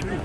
俺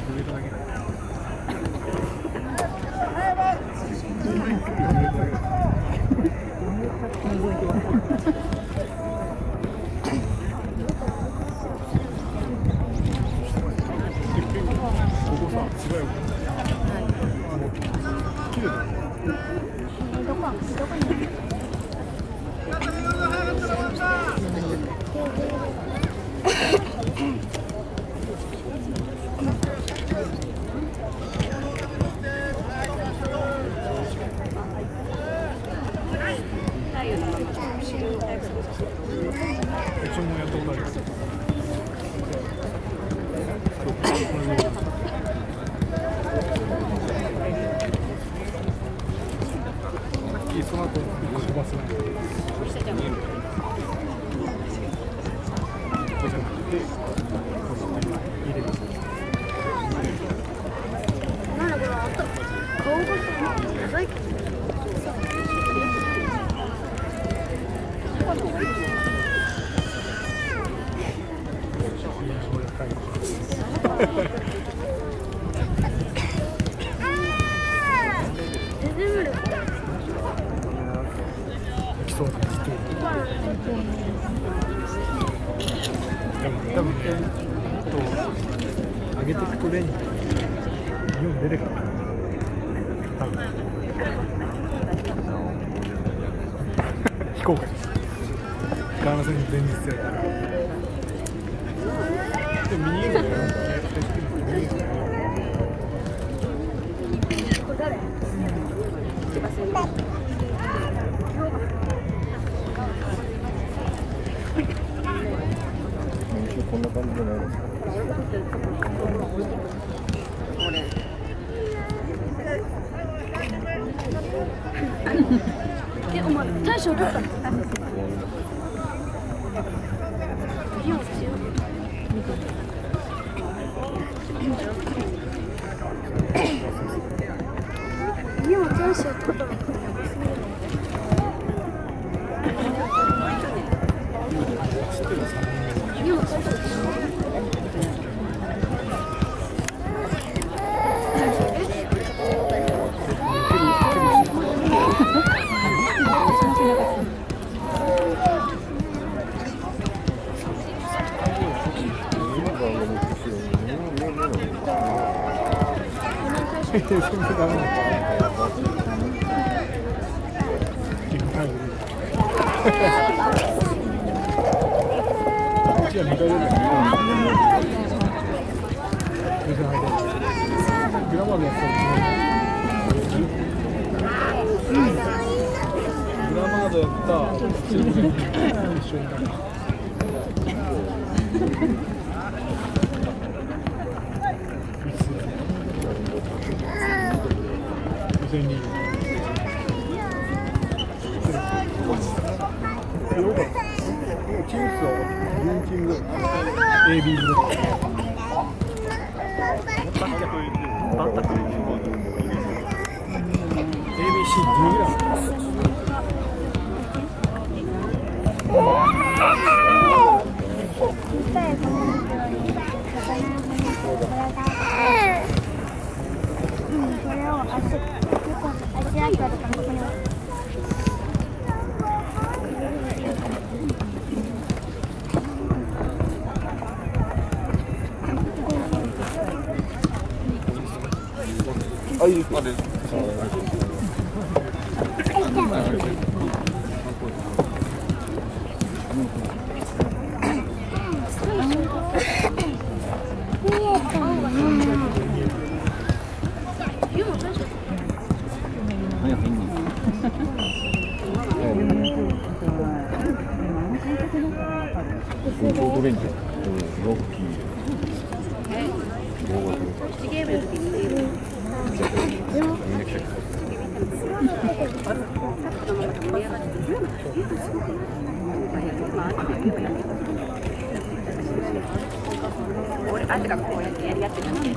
あってかこうやってやってたのに。